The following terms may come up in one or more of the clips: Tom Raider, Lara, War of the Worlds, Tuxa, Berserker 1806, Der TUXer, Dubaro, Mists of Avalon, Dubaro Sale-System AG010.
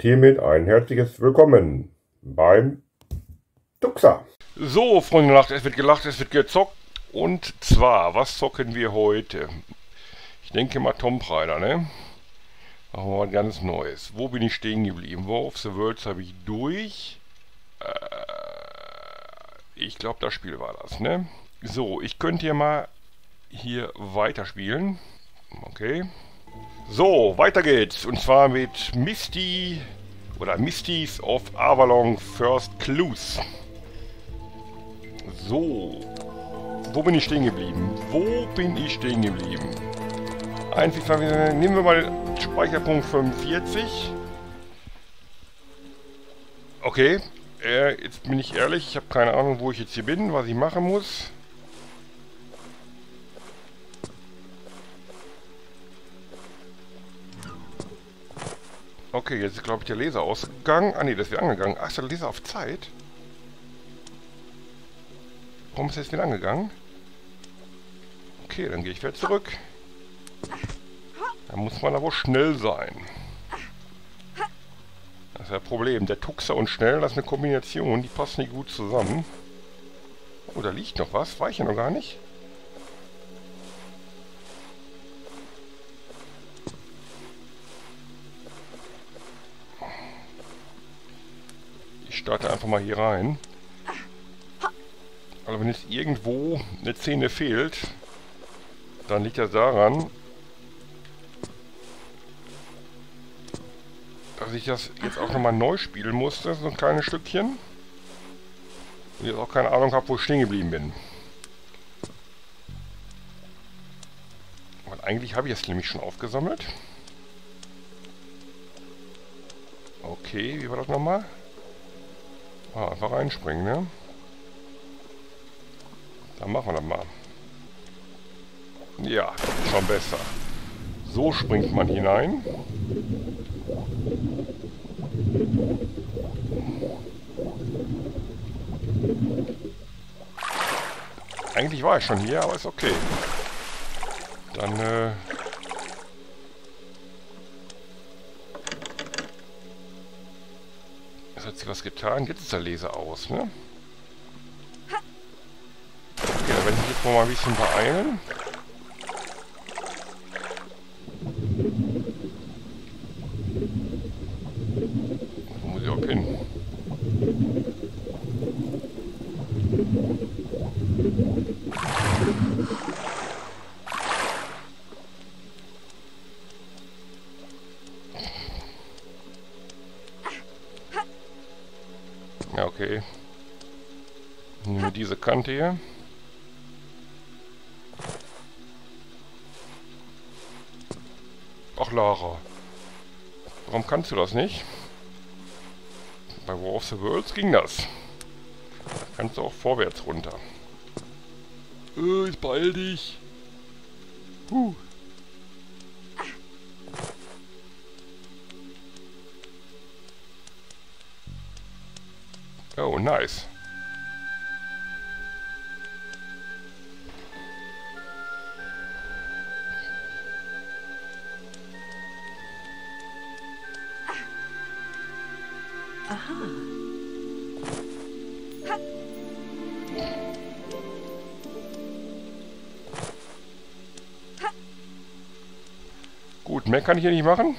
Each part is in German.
Und hiermit ein herzliches Willkommen beim TUXer. So, Freunde der Nacht, es wird gelacht, es wird gezockt. Und zwar, was zocken wir heute? Ich denke mal Tom Raider, ne? Machen wir mal was ganz Neues. Wo bin ich stehen geblieben? War of the Worlds habe ich durch. Ich glaube, das Spiel war das, ne? So, ich könnte ja mal hier weiterspielen. Okay. So, weiter geht's. Und zwar mit Mists of Avalon First Clues. So. Wo bin ich stehen geblieben? Einfach nehmen wir mal Speicherpunkt 45. Okay. Jetzt bin ich ehrlich. Ich habe keine Ahnung, wo ich jetzt hier bin, was ich machen muss. Okay, jetzt ist, glaube ich, der Laser ausgegangen. Ah, ne, das ist wieder angegangen. Ach, ist der Laser auf Zeit? Warum ist er jetzt wieder angegangen? Okay, dann gehe ich wieder zurück. Da muss man aber schnell sein. Das ist ja ein Problem. Der Tuxa und schnell, das ist eine Kombination. Die passt nicht gut zusammen. Oh, da liegt noch was. War ich ja noch gar nicht. Ich starte einfach mal hier rein. Also wenn jetzt irgendwo eine Szene fehlt, dann liegt das daran, dass ich das jetzt auch nochmal neu spielen musste, so ein kleines Stückchen. Und jetzt auch keine Ahnung habe, wo ich stehen geblieben bin. Weil eigentlich habe ich das nämlich schon aufgesammelt. Okay, wie war das nochmal? Ah, einfach reinspringen, ne? Dann machen wir das mal. Ja, schon besser. So springt man hinein. Eigentlich war ich schon hier, aber ist okay. Dann, hat sich was getan. Jetzt ist der Laser aus, ne? Okay, dann werde ich jetzt mal ein bisschen beeilen. Wo muss ich auch hin? Okay. Nur diese Kante hier. Ach, Lara. Warum kannst du das nicht? Bei War of the Worlds ging das. Da kannst du auch vorwärts runter. Ich beeil dich. Oh, nice. Aha. Gut, mehr kann ich hier nicht machen.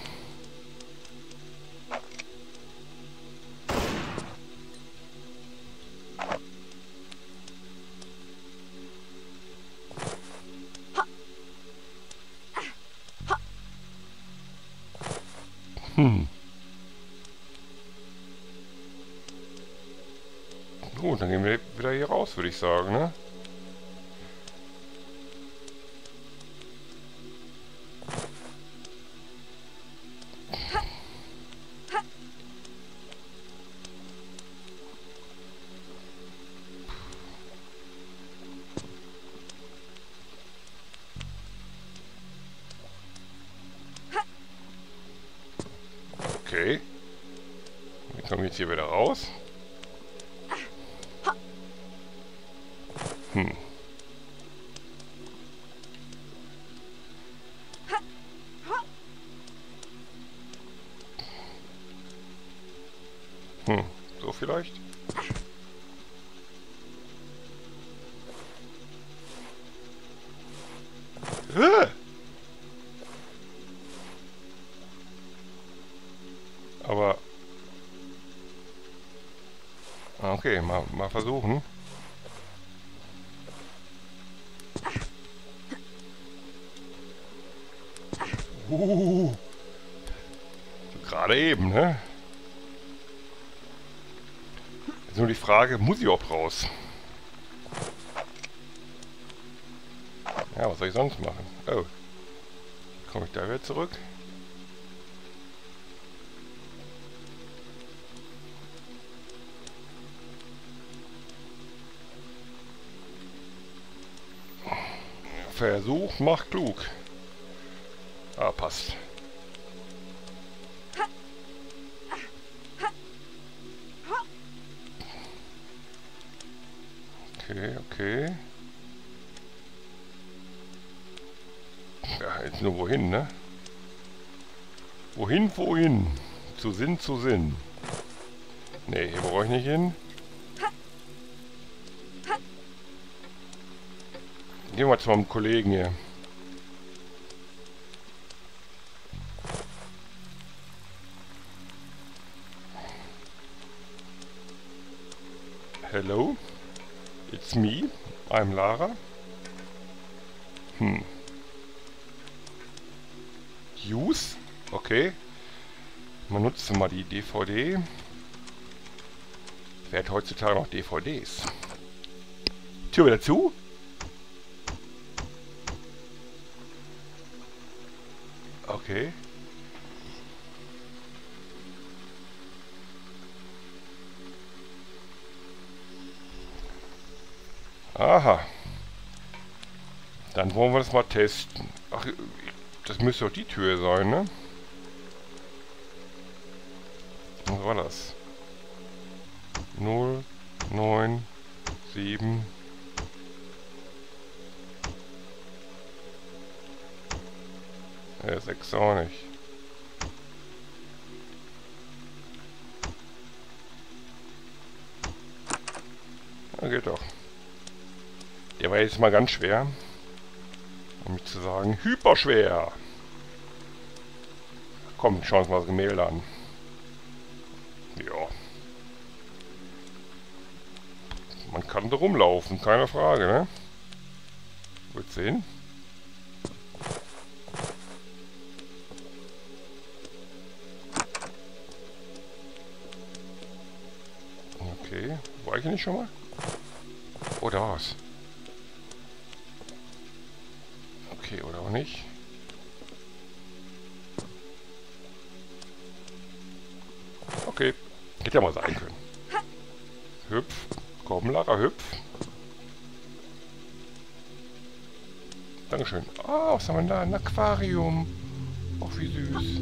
Gut, dann gehen wir wieder hier raus, würde ich sagen, ne? Okay. Wir kommen jetzt hier wieder raus. So vielleicht? Aber... Okay, mal versuchen. So gerade eben, ne? Jetzt nur die Frage, muss ich auch raus? Ja, was soll ich sonst machen? Oh. Komme ich da wieder zurück? Versuch macht klug. Ah, passt. Okay, okay. Ja, jetzt nur wohin, ne? Wohin, wohin? Zu Sinn, zu Sinn. Ne, hier brauche ich nicht hin. Gehen wir zu meinem Kollegen hier. Hello, it's me, I'm Lara. Use? Okay. Man nutzt mal die DVD. Wer hat heutzutage noch DVDs? Tür wieder zu? Okay. Aha. Dann wollen wir das mal testen. Ach, das müsste doch die Tür sein, ne? Was war das? 0, 9, 7. Ja, 6 auch nicht. Ja, geht doch. Der war jetzt mal ganz schwer. Um nicht zu sagen, hyperschwer. Komm, schauen wir uns mal das Gemälde an. Ja. Man kann da rumlaufen, keine Frage, ne? Wird sehen. Okay, war ich nicht schon mal? Oh, da war's. Okay, oder auch nicht. Okay, hätte ja mal sein können. Hüpf, komm Lara, hüpf. Dankeschön. Oh, was haben wir denn da? Ein Aquarium. Ach, wie süß.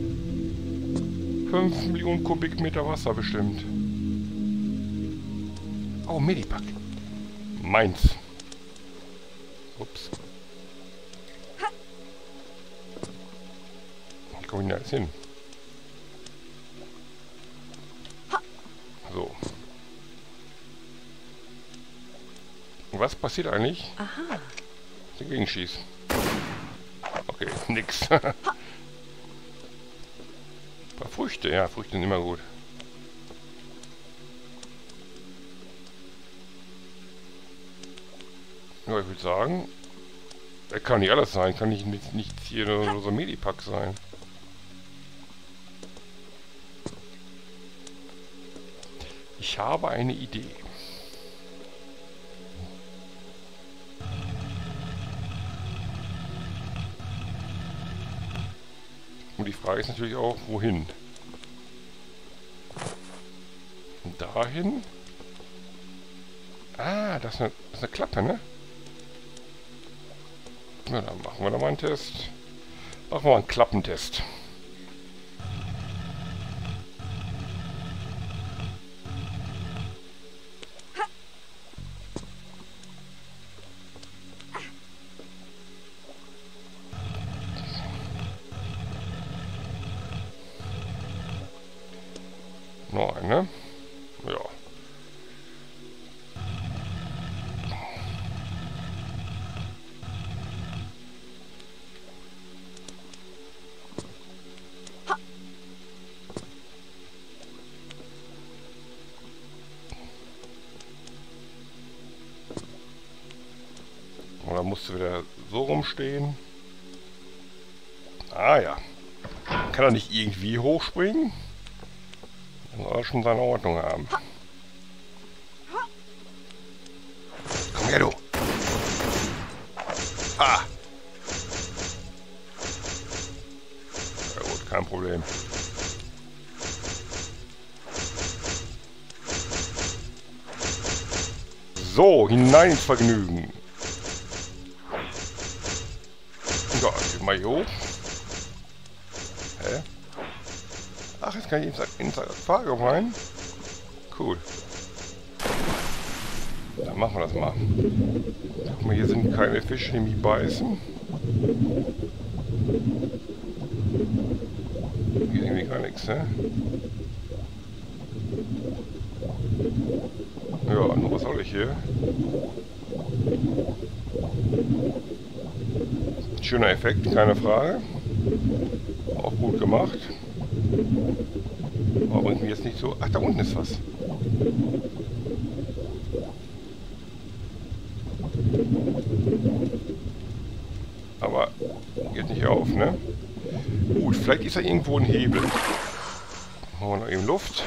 5 Millionen Kubikmeter Wasser bestimmt. Oh, Medipack. Meins. Ups. Ich komme da jetzt hin. So. Was passiert eigentlich? Aha. Dagegen schießen. Okay, nix. Ein paar Früchte. Ja, Früchte sind immer gut. Ja, ich würde sagen, das kann nicht alles sein, kann nicht hier nur so ein Medipack sein. Ich habe eine Idee. Und die Frage ist natürlich auch, wohin? Und dahin? Ah, das ist eine Klappe, ne? Ja, dann machen wir doch mal einen Test. Machen wir mal einen Klappentest. Nein, ne? Und dann musst du wieder so rumstehen. Ah ja. Kann er nicht irgendwie hochspringen? Dann soll er schon seine Ordnung haben. Komm her, du! Ah! Ja gut, kein Problem. So, hinein ins Vergnügen. Ja, geh mal hier hoch. Hä? Ach, jetzt kann ich ins Aquarium rein. Cool. Dann machen wir das mal. Guck mal, hier sind keine Fische, die mich beißen. Hier ist irgendwie gar nichts, ne? Ja, nur was soll ich hier? Schöner Effekt, keine Frage. Auch gut gemacht. Aber bringt mir jetzt nicht so... Ach, da unten ist was. Aber geht nicht auf, ne? Gut, vielleicht ist da irgendwo ein Hebel. Machen wir noch eben Luft.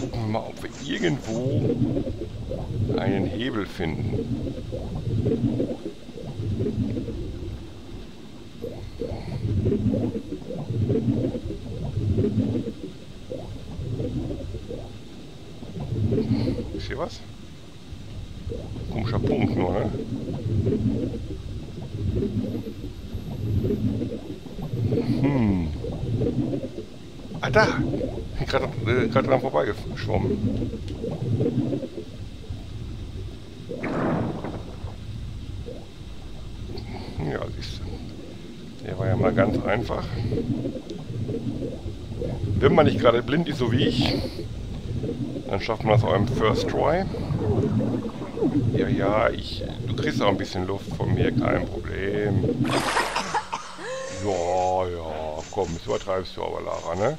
Gucken wir mal, ob wir irgendwo einen Hebel finden. Ist hier was? Komischer Punkt nur, ne? Hm. Ah, da! Ich bin gerade dran vorbeigeschwommen. Ja, siehst du. Der war ja mal ganz einfach. Wenn man nicht gerade blind ist, so wie ich, dann schafft man das auch im First Try. Ja, ja, du kriegst auch ein bisschen Luft von mir, kein Problem. Ja, ja, komm, das übertreibst du aber, Lara, ne?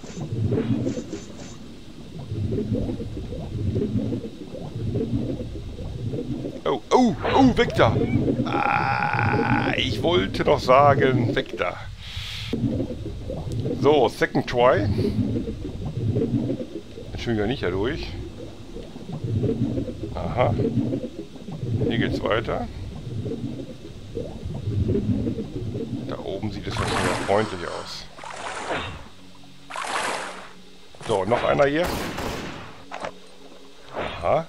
Oh, oh, oh, weg da! Ah, ich wollte doch sagen, weg da! So, second try. Jetzt schwingt er nicht da durch. Aha. Hier geht's weiter. Da oben sieht es ja schon mal freundlich aus. So, noch einer hier. Aha.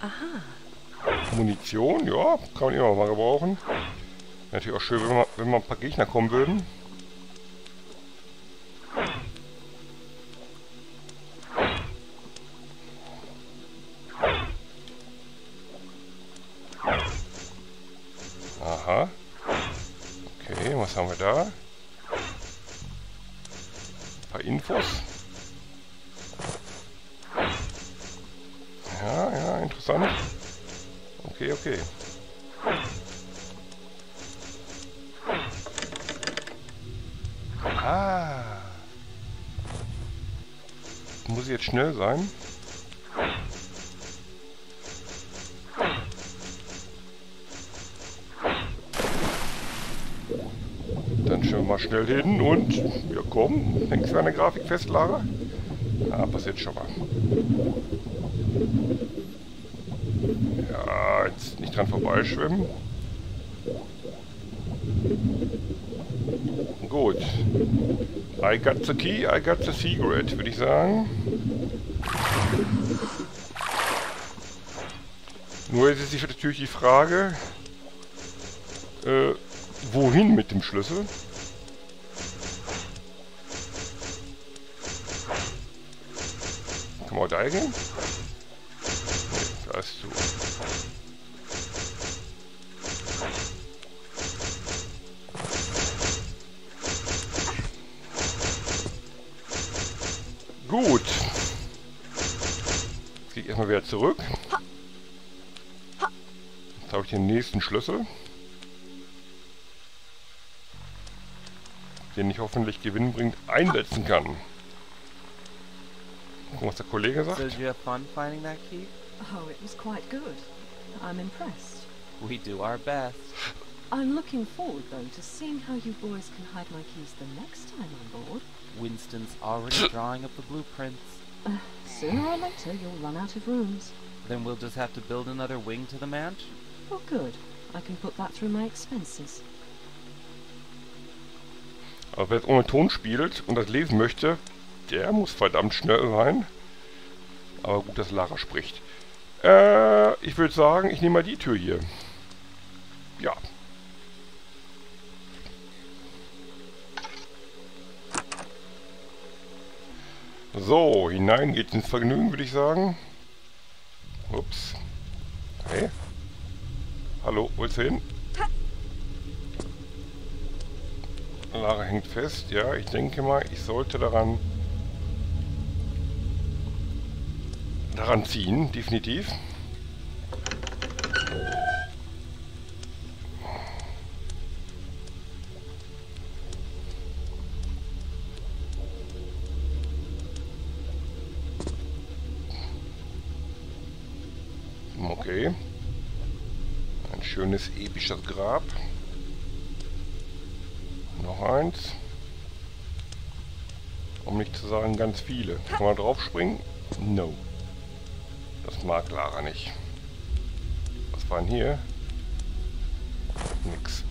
Aha. Munition, ja, kann man immer mal gebrauchen. Natürlich auch schön, wenn ein paar Gegner kommen würden. Aha. Okay, was haben wir da? Ein paar Infos. Ja, ja, interessant. Okay, okay. Ah. Muss ich jetzt schnell sein? Dann schauen wir mal schnell hin und... Ja komm, hängst du an der Grafik fest, Lara? Ah, passiert schon mal. Ja, jetzt nicht dran vorbeischwimmen. Gut. I got the key, I got the secret, würde ich sagen. Nur jetzt ist natürlich die Frage, wohin mit dem Schlüssel? Kann man da gehen? Nee, da ist zu. Gut. Jetzt gehe ich erstmal wieder zurück. Jetzt habe ich den nächsten Schlüssel. den ich hoffentlich gewinnbringend einsetzen kann. Gucken, was der Kollege sagt. So, did you have fun finding that key? Oh, it was quite good. I'm impressed. We do our best. I'm looking forward though to seeing how you boys can hide my keys the next time on board. Winston's already drawing up the blueprints. Sooner or later you'll run out of rooms. Then we'll just have to build another wing to the mansion. Oh good. I can put that through my expenses. Aber wer jetzt ohne Ton spielt und das lesen möchte, der muss verdammt schnell sein. Aber gut, dass Lara spricht. Ich würde sagen, ich nehme mal die Tür hier. Ja. So, hinein geht's ins Vergnügen, würde ich sagen. Ups. Hey. Hallo, wo ist er hin? Lara hängt fest. Ja, ich denke mal, ich sollte daran ziehen, definitiv. Okay. Ein schönes, episches Grab. Noch eins. Um nicht zu sagen, ganz viele. Kann man drauf springen? No. Das mag Lara nicht. Was war denn hier? Nix.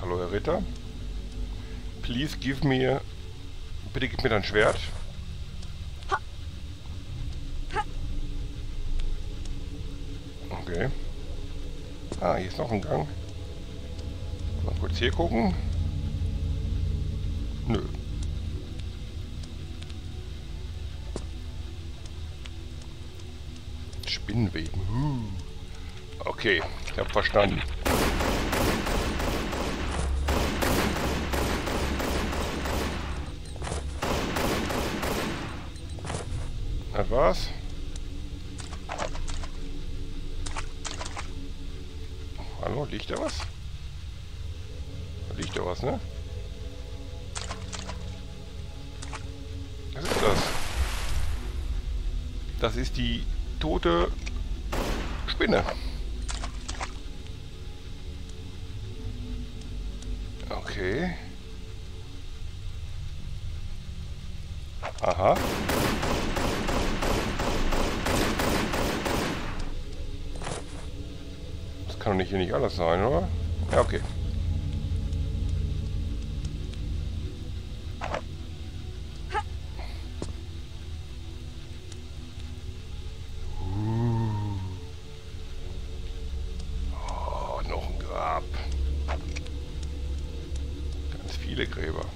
Hallo, Herr Ritter. Please give me... Bitte gib mir dein Schwert. Okay. Ah, hier ist noch ein Gang. Mal kurz hier gucken. Nö. Spinnenweben. Okay, ich hab verstanden. Das war's. Hallo, liegt da was? Liegt da was, ne? Was ist das? Das ist die tote Spinne. Okay. Aha. Das kann doch hier nicht alles sein, oder? Ja, okay. Gräber.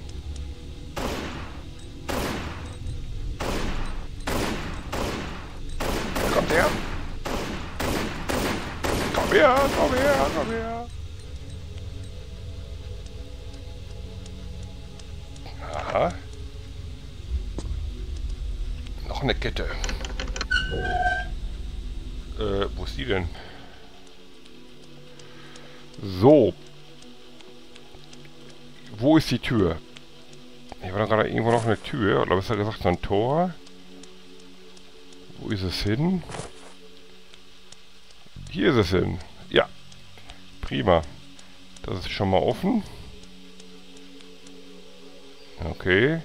Da kommt er! Komm her, komm her, komm her! Aha. Noch eine Kette. Wo ist die denn? So. Wo ist die Tür? Ich war da gerade irgendwo noch eine Tür, oder besser gesagt so ein Tor. Wo ist es hin? Hier ist es hin. Ja. Prima. Das ist schon mal offen. Okay.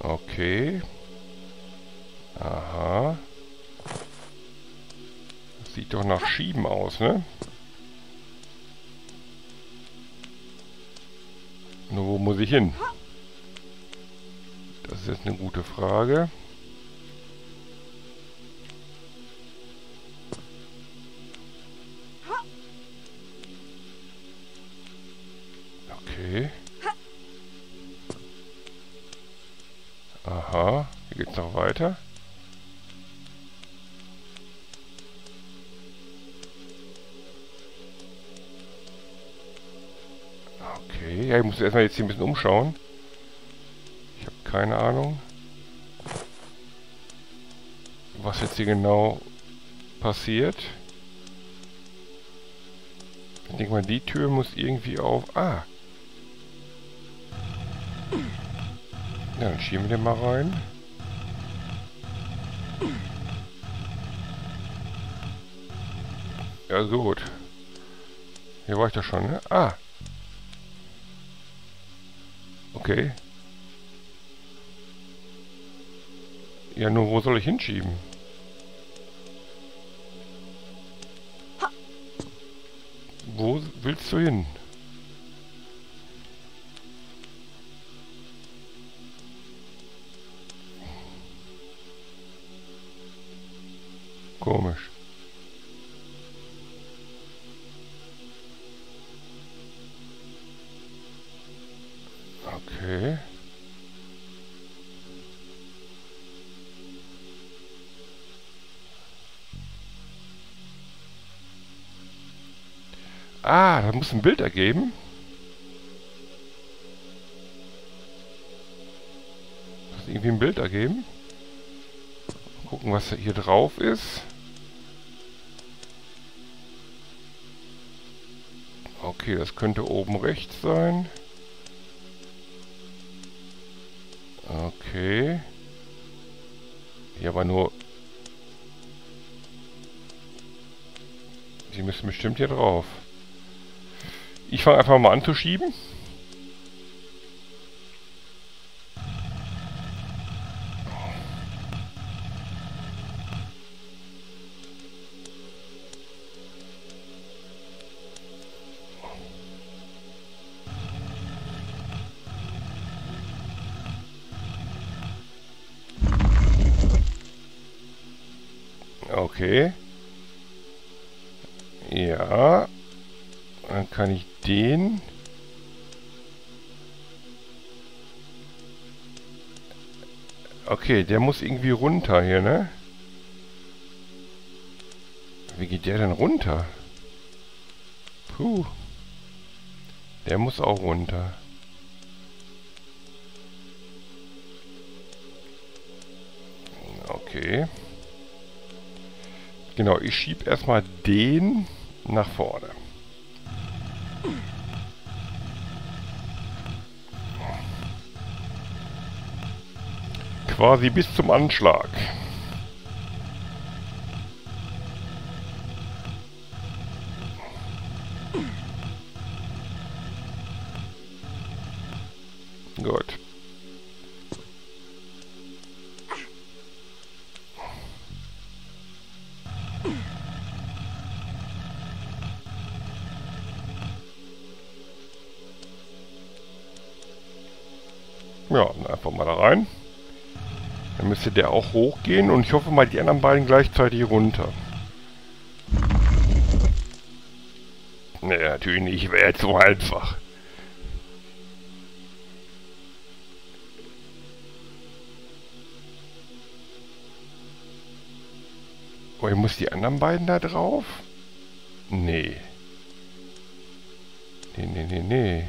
Okay. Aha. Das sieht doch nach Schieben aus, ne? Nur wo muss ich hin? Das ist jetzt eine gute Frage. Okay. Aha, hier geht's noch weiter. Ja, ich muss erstmal jetzt hier ein bisschen umschauen. Ich habe keine Ahnung, was jetzt hier genau passiert. Ich denke mal, die Tür muss irgendwie auf... Ah! Ja, dann schieben wir den mal rein. Ja, so gut. Hier war ich doch schon, ne? Ah! Okay. Ja, nur wo soll ich hinschieben? Wo willst du hin? Komisch. Okay. Ah, da muss ein Bild ergeben. Muss irgendwie ein Bild ergeben. Mal gucken, was hier drauf ist. Okay, das könnte oben rechts sein. Okay. Hier aber nur... Sie müssen bestimmt hier drauf. Ich fange einfach mal an zu schieben. Okay. Ja. Dann kann ich den... Okay, der muss irgendwie runter hier, ne? Wie geht der denn runter? Puh. Der muss auch runter. Okay. Genau, ich schiebe erstmal den nach vorne. Quasi bis zum Anschlag. Gut. Ja, einfach mal da rein. Dann müsste der auch hochgehen und ich hoffe mal die anderen beiden gleichzeitig runter. Naja, natürlich nicht, wäre jetzt so einfach. Oh, ich muss die anderen beiden da drauf? Nee. Nee, nee, nee, nee.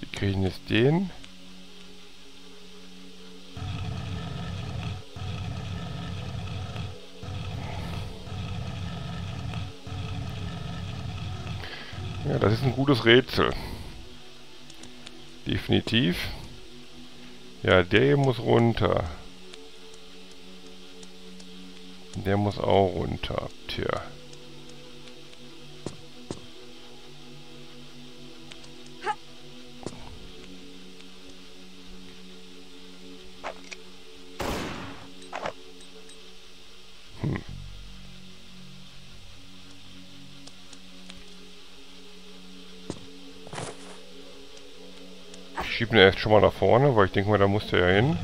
Wir kriegen jetzt den. Ja, das ist ein gutes Rätsel. Definitiv. Ja, der hier muss runter. Der muss auch runter. Tja. Ich schiebe ihn erst schon mal nach vorne, weil ich denke mal, da muss der ja hin.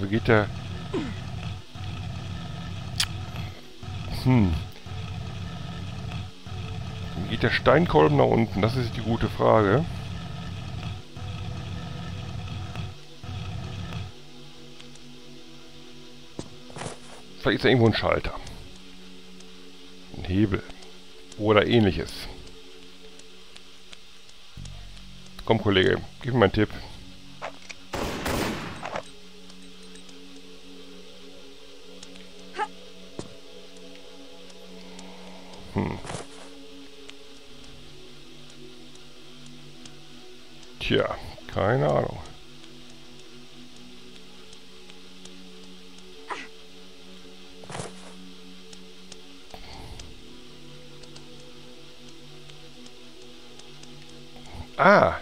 Wie geht der? Wie geht der Steinkolben nach unten? Das ist die gute Frage. Vielleicht ist da irgendwo ein Schalter. Ein Hebel. Oder ähnliches. Komm, Kollege, gib mir mal einen Tipp. Hm. Tja, keine Ahnung. Ah!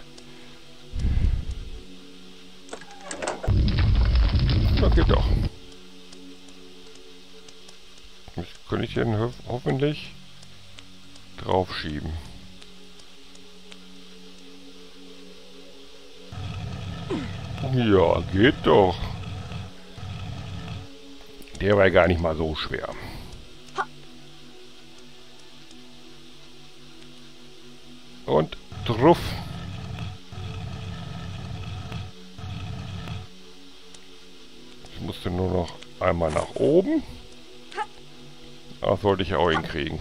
Das geht doch. Das könnte ich dann hoffentlich draufschieben. Ja, geht doch. Der war gar nicht mal so schwer. Und drauf. Ich musste nur noch einmal nach oben. Das sollte ich auch hinkriegen.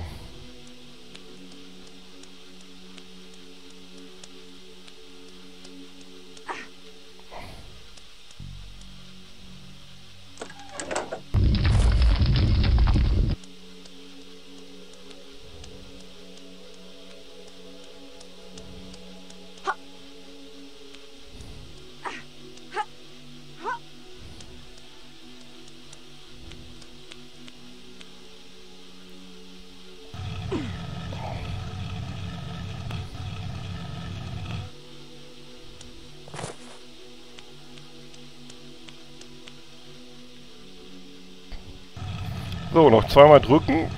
So, noch zweimal drücken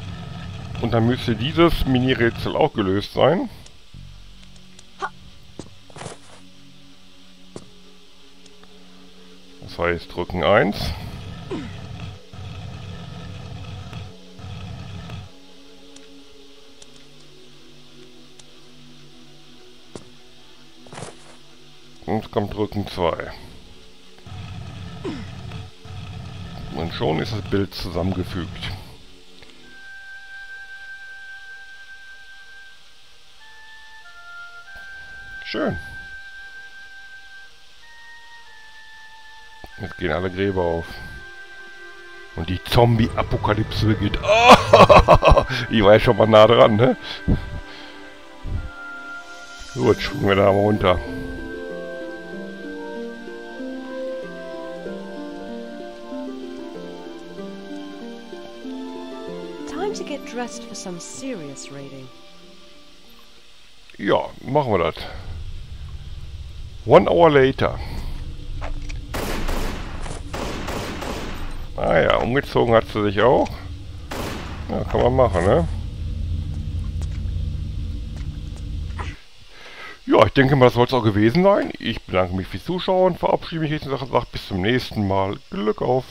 und dann müsste dieses Mini-Rätsel auch gelöst sein. Das heißt, drücken 1. Und es kommt drücken 2. Und schon ist das Bild zusammengefügt. Schön. Jetzt gehen alle Gräber auf. Und die Zombie-Apokalypse beginnt. Oh, ich war ja schon mal nah dran, ne? So, jetzt schwingen wir da mal runter. For some serious raiding. Ja, machen wir das. 1 hour later. Ah ja, umgezogen hat sie sich auch. Ja, kann man machen, ne? Ja, ich denke mal, das soll es auch gewesen sein. Ich bedanke mich fürs Zuschauen, verabschiede mich jetzt und sage bis zum nächsten Mal. Glück auf!